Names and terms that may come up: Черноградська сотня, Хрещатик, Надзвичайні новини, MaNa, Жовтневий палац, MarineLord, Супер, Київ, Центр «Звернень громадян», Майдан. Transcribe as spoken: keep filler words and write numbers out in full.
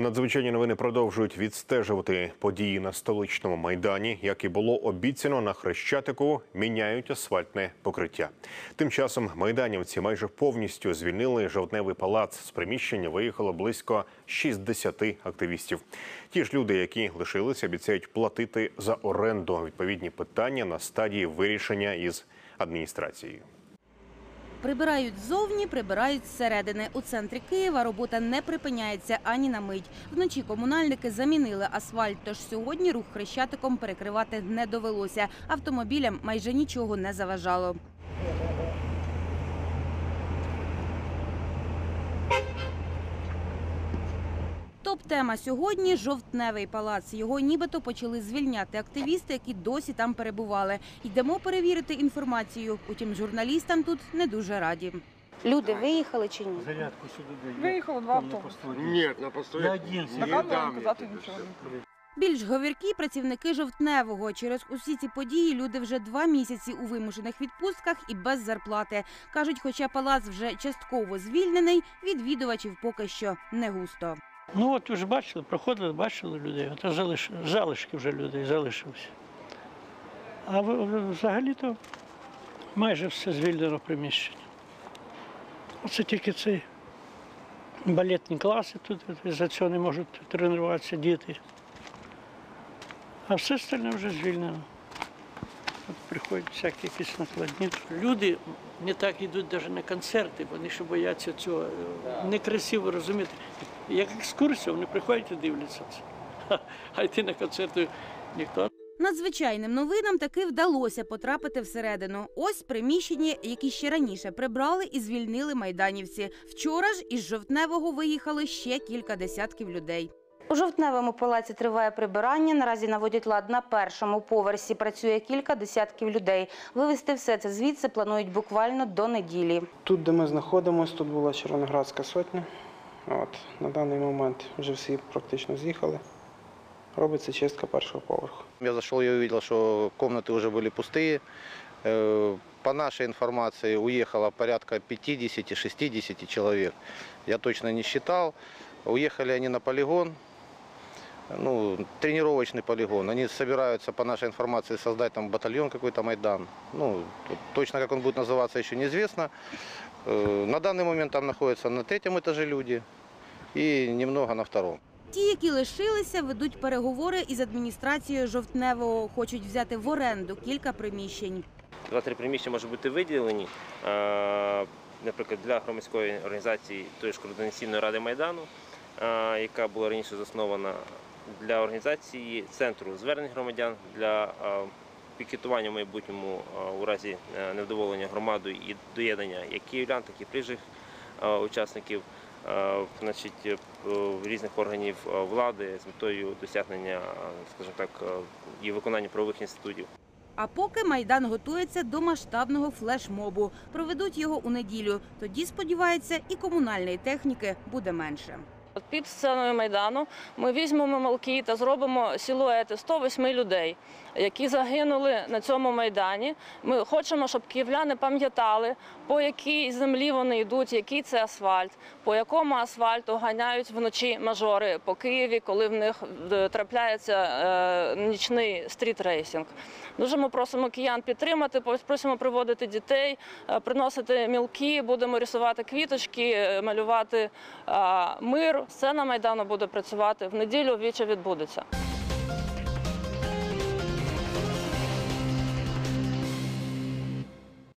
Надзвичайні новини продовжують відстежувати події на столичному Майдані. Як і було обіцяно, на Хрещатику міняють асфальтне покриття. Тим часом майданівці майже повністю звільнили Жовтневий палац. З приміщення виїхало близько шістдесяти активістів. Ті ж люди, які лишилися, обіцяють платити за оренду. Відповідні питання на стадії вирішення із адміністрацією. Прибирають ззовні, прибирають зсередини. У центрі Києва робота не припиняється ані на мить. Вночі комунальники замінили асфальт, тож сьогодні рух Хрещатиком перекривати не довелося. Автомобілям майже нічого не заважало. Топ-тема сьогодні – Жовтневий палац. Його нібито почали звільняти активісти, які досі там перебували. Йдемо перевірити інформацію. Утім, журналістам тут не дуже раді. Люди виїхали чи ні? Зарядку сюди. Виїхало два автобуси. Ні, на постійні. На камеру казати нічого не треба. Більш говіркі працівники Жовтневого. Через усі ці події люди вже два місяці у вимушених відпустках і без зарплати. Кажуть, хоча палац вже частково звільнений, відвідувачів поки що не густо. Ну от вже бачили, проходили, бачили людей, залишки вже людей залишилися. А взагалі-то майже все звільнено приміщення. Оце тільки цей балетні класи, тут за цього не можуть тренуватися діти. А все остальне вже звільнено. От приходять всякі якісь накладні. Люди не так йдуть навіть на концерти, вони ще бояться цього, некрасиво розуміти. Як екскурсія, вони приходять і дивляться. А йти на концерти ніхто. Надзвичайним новинам таки вдалося потрапити всередину. Ось приміщення, які ще раніше прибрали і звільнили майданівці. Вчора ж із Жовтневого виїхали ще кілька десятків людей. У Жовтневому палаці триває прибирання. Наразі наводять лад на першому поверсі. Працює кілька десятків людей. Вивезти все це звідси планують буквально до неділі. Тут, де ми знаходимося, тут була Черноградська сотня. От, на даний момент вже всі практично з'їхали. Робиться чистка першого поверху. Я зайшов і побачив, що кімнати вже були пусті. По нашей информации уехало порядка пятидесяти-шестидесяти человек. Я точно не считал. Уехали они на полигон. Ну, тренировочный полигон. Они собираются, по нашей информации, создать там батальон какой-то, Майдан. Ну, точно как он будет называться, еще неизвестно. На данный момент там находятся на третьем этаже люди и немного на втором. Ті, які лишилися, ведуть переговори із адміністрацією Жовтневого. Хочуть взяти в оренду кілька приміщень. Два-три приміщення можуть бути виділені, наприклад, для громадської організації тої ж Координаційної ради Майдану, яка була раніше заснована, для організації Центру «Звернень громадян», для пікетування в майбутньому у разі невдоволення громадою і доєднання як київлян, так і приїжджих учасників різних органів влади з метою досягнення, скажімо так, і виконання правових інститутів. А поки Майдан готується до масштабного флешмобу. Проведуть його у неділю. Тоді, сподівається, і комунальної техніки буде менше. Під сценою Майдану ми візьмемо малки та зробимо силуети ста восьми людей, які загинули на цьому Майдані. Ми хочемо, щоб київляни пам'ятали, по якій землі вони йдуть, який це асфальт, по якому асфальту ганяють вночі мажори по Києві, коли в них трапляється нічний стріт-рейсінг. Дуже ми просимо киян підтримати, просимо приводити дітей, приносити мілки, будемо рисувати квіточки, малювати мир. Сцена Майдану буде працювати. В неділю ввечері відбудеться.